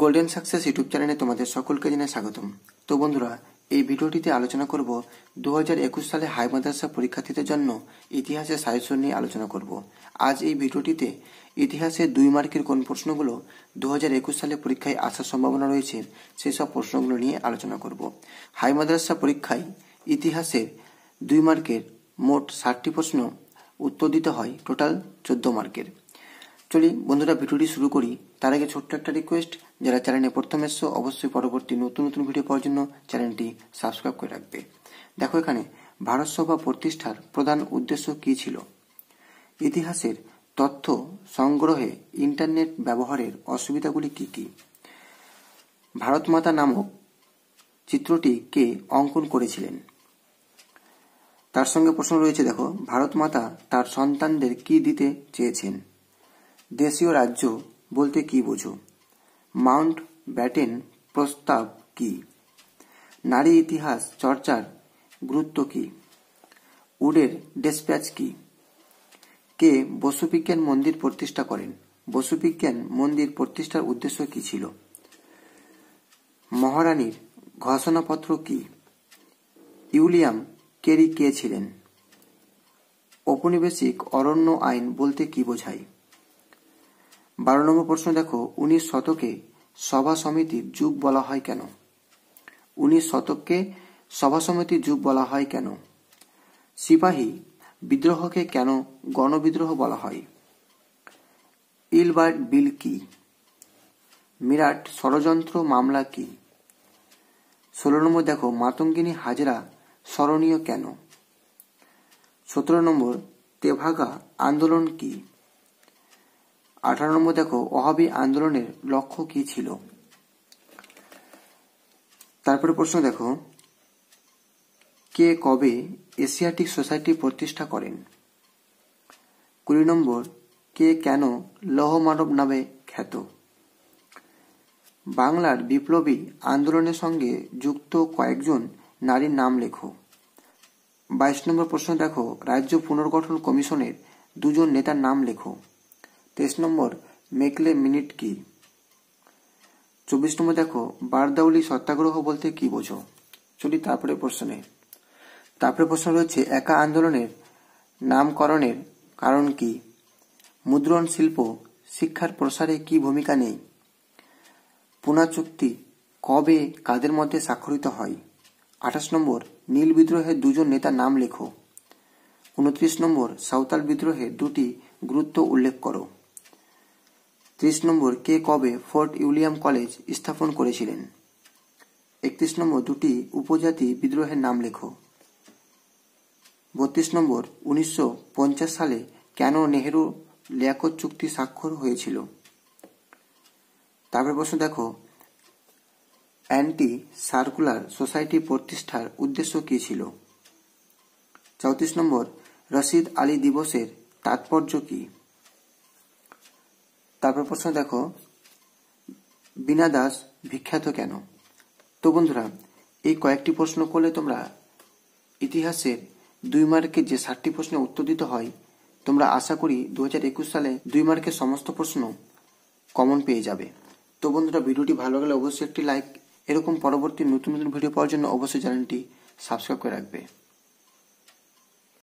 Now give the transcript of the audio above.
Golden success YouTube channel तुम्हारे सकल के जाना स्वागतम। तो बंधुरा এই ভিডিওটিতে আলোচনা করব 2021 সালে হাই মাদ্রাসা পরীক্ষার্থীদের জন্য ইতিহাসের সাজেশন নিয়ে আলোচনা করব। আজ এই ভিডিওটিতে ইতিহাসে 2 মার্কের কোন প্রশ্নগুলো 2021 সালে পরীক্ষায় আসার সম্ভাবনা রয়েছে সেই সব প্রশ্নগুলো নিয়ে আলোচনা করব। হাই মাদ্রাসা পরীক্ষায় ইতিহাসের 2 মার্কের মোট 60টি প্রশ্ন উত্তর দিতে হয়, টোটাল 14 মার্কের। চলি বন্ধুরা ভিডিওটি শুরু করি। তার আগে ছোট্ট একটা রিকোয়েস্ট, যারা চ্যানেলে প্রথম এসছো অবশ্যই পরবর্তী নতুন নতুন ভিডিও পাওয়ার জন্য চ্যানেলটি সাবস্ক্রাইব করে রাখবে। দেখো এখানে ভারত সভা প্রতিষ্ঠার প্রধান উদ্দেশ্য কি ছিল? ইতিহাসের তথ্য সংগ্রহে ইন্টারনেট ব্যবহারের অসুবিধাগুলি কি কি? ভারত মাতা নামক চিত্রটি কে অঙ্কন করেছিলেন? তার সঙ্গে প্রশ্ন রয়েছে, দেখো ভারত মাতা তার সন্তানদের কি দিতে চেয়েছেন? দেশীয় রাজ্য বলতে কি বোঝো? মাউন্ট ব্যাটেন প্রস্তাব কি? নারী ইতিহাস চর্চার গুরুত্ব কি? উডের ডেসপ্যাচ কি? কে বসুবিজ্ঞান মন্দির প্রতিষ্ঠা করেন? বসুবিজ্ঞান মন্দির প্রতিষ্ঠার উদ্দেশ্য কি ছিল? মহারানীর ঘোষণাপত্র কি? উইলিয়াম কেরি কে ছিলেন? ঔপনিবেশিক অরণ্য আইন বলতে কি বোঝায়? 12 নম্বর প্রশ্ন, দেখো 19 শতকে সভা সমিতির যুগ বলা হয় কেন? 19 শতককে সভা সমিতির যুগ বলা হয় কেন? সিপাহী বিদ্রোহকে কেন গণবিদ্রোহ বলা হয়? ইলবার্ট বিল কি? মিরাট ষড়যন্ত্র মামলা কি? 16 নম্বর, দেখো মাতঙ্গিনী হাজরা স্মরণীয় কেন? 17 নম্বর, তেভাগা আন্দোলন কি? 18 নম্বর, দেখো অভাবী আন্দোলনের লক্ষ্য কি ছিল? তারপরে প্রশ্ন, দেখো কে কবে এশিয়াটিক সোসাইটি প্রতিষ্ঠা করেন? 20 নম্বর, কে কেন লৌহ মানব নামে খ্যাত? বাংলার বিপ্লবী আন্দোলনের সঙ্গে যুক্ত কয়েকজন নারীর নাম লেখো। 22 নম্বর প্রশ্ন, দেখো রাজ্য পুনর্গঠন কমিশনের দুজন নেতার নাম লেখো। 23 নম্বর, মেকলে মিনিট কি? 24 নম্বর, দেখো বারদাউলি সত্যাগ্রহ বলতে কি বোঝো? চলি তারপরে প্রশ্নে। তারপরে প্রশ্ন রয়েছে একা আন্দোলনের নামকরণের কারণ কি? মুদ্রণ শিল্প শিক্ষার প্রসারে কি ভূমিকা নেই? পুনা চুক্তি কবে কাদের মধ্যে স্বাক্ষরিত হয়? 28 নম্বর, নীল বিদ্রোহের দুজন নেতার নাম লেখো। 29 নম্বর, সাঁওতাল বিদ্রোহের দুটি গুরুত্ব উল্লেখ করো। 30 নম্বর, কে কবে ফোর্ট উইলিয়াম কলেজ স্থাপন করেছিলেন? 31 নম্বর, দুটি উপজাতি বিদ্রোহের নাম লেখো। 32 নম্বর, 1950 সালে কেন নেহেরু লিয়াকত চুক্তি স্বাক্ষর হয়েছিল? তারপরে প্রশ্ন, দেখো অ্যান্টি সার্কুলার সোসাইটি প্রতিষ্ঠার উদ্দেশ্য কি ছিল? 34 নম্বর, রশিদ আলী দিবসের তাৎপর্য কি? তারপর প্রশ্ন, দেখো বীণা দাস বিখ্যাত কেন? তো বন্ধুরা এই কয়েকটি প্রশ্ন করলে তোমরা ইতিহাসের 2 মার্কের যে 60টি প্রশ্ন উত্তর দিতে হয়, তোমরা আশা করি 2021 সালে 2 মার্কের সমস্ত প্রশ্ন কমন পেয়ে যাবে। তো বন্ধুরা ভিডিওটি ভালো লাগলে অবশ্যই একটি লাইক, এরকম পরবর্তী নতুন নতুন ভিডিও পাওয়ার জন্য অবশ্যই চ্যানেলটি সাবস্ক্রাইব করে রাখবে।